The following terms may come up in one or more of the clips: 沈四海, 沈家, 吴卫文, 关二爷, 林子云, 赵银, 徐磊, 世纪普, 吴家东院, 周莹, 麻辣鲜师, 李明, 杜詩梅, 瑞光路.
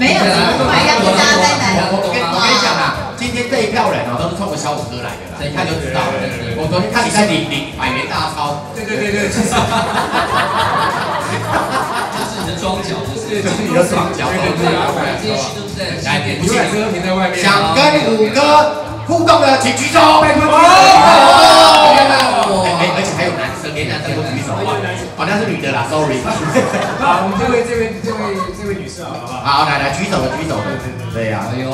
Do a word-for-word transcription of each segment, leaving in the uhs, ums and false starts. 没有，快要跟大家再来。我跟我跟你讲啊，今天这一票人哦，都是冲着小五哥来的啦，一看就知道了。我昨天看你在领领百元大钞，对对对对，其实就是你的装脚，就是就是你的装脚，对对对，这些戏都是在来点。有两哥停在外面，想跟五哥互动的请举手，拜托。哎，而且还有男生，连男生都举手啊。 好像是女的啦 ，sorry。好，我们这位、这位、这位、这位女士好不好？好，来来，举手的举手的，对呀。哎呦，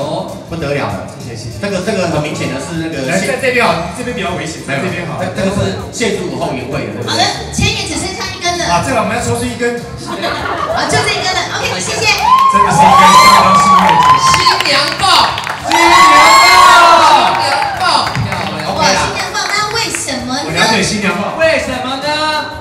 不得了了，谢谢谢谢。这个这个很明显的是那个，在这边好，这边比较危险，在这边好。这个是限制午后宴会的。好的，前面只剩下一根了。啊，这个我们要抽出一根。啊，就这一根了 ，OK， 谢谢。这个是一根相当幸运的新娘抱，新娘抱，新娘抱，漂亮。哇，新娘抱，那为什么呢？我了解新娘抱，为什么呢？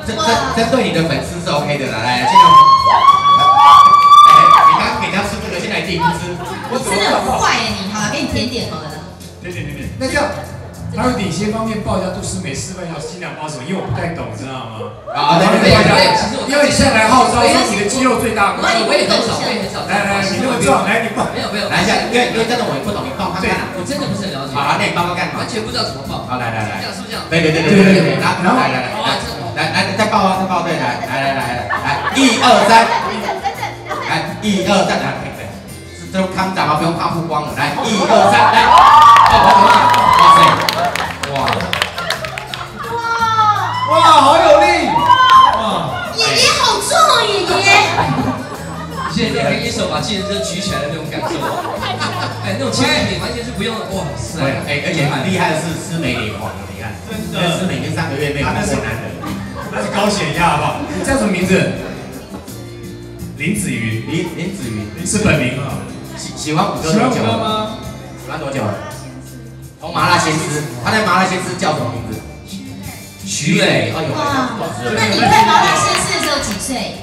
针针针对你的粉丝是 OK 的啦，来，现在，哎，你刚给他吃这个，现在自己不吃，我真的很坏耶，你好，给你甜点好了，甜点甜点，那这样，还有哪些方面报一下杜思美示范一下新娘抱什么？因为我不太懂，知道吗？啊，来，对对，因为你向来号召说你的肌肉最大，我也我也很少，我也很少，来来，你这么壮，来你抱，没有没有，来一下，因为因为真的我也不懂，你抱看看啊，我真的不是很了解，好，那你抱抱看，完全不知道怎么抱，好，来来来，这样是不是这样？对对对对对对，然后来来来。 来来，再抱啊，再抱对，来来来来来，一二三，来一二三，来，这都康长啊，不用怕曝光了，来一二三，来，哇塞，哇，哇，哇，好有力，哇，爷爷好重哦，爷爷，现在可以一手把汽车举起来的那种感受，哎，那种轻力完全是不用的，哇塞，哎，而且蛮厉害的是思美脸黄，你看，真的，思美已经三个月没有过男人。 那是高血压，好不好？你叫什么名字？林子云，林林子云是本名啊。喜喜欢五哥多久吗？喜欢多久？从麻辣鲜师，他在麻辣鲜师叫什么名字？徐磊。哎呦，那你在麻辣鲜师的时候几岁？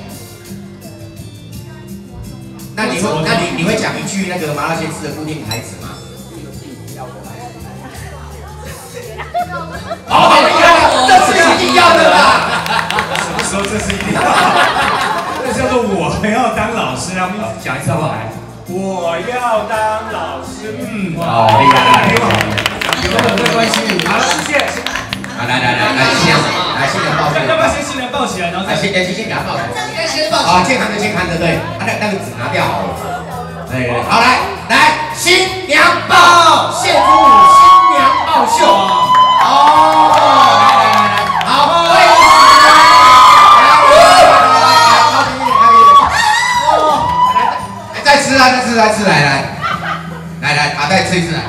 那你会，那你你会讲一句那个麻辣鲜师的固定台词吗？好好厉害，这是一定要的啦。 说这是一定要，那叫做我要当老师，然后一直讲一次好来。我要当老师，嗯，好厉害，给我，有没有没关系？好了，谢谢。来来来来来，新人，来新人抱起来。要不要先新人抱起来？然后来先先先给他抱起来。应该先抱。好，健康的健康的，对，那那个纸拿掉好了。对，好来来，新娘抱，献出新娘抱袖。哦。 再吃来吃来来来来啊！再吃一次来！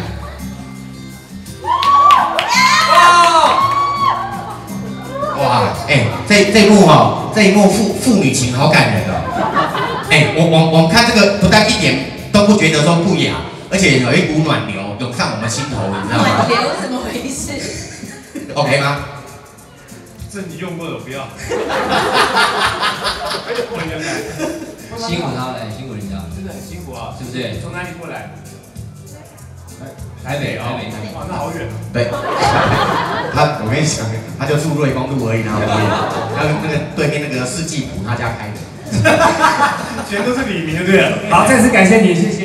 哇！哎，这这一幕哈，这一幕父父女情好感人哦！哎，我我我们看这个不但一点都不觉得说不雅，而且有一股暖流涌上我们心头，你知道吗？暖流怎么回事 ？OK 吗？这你用过的不要。辛苦他了，辛苦人家。 很辛苦啊，对不对？从哪里过来？台北啊，哇，那好远啊。对，他我跟你讲，他就住瑞光路而已，然后然后那个对面那个世纪普他家开的，全都是李明，对不对？好，再次感谢你，谢谢。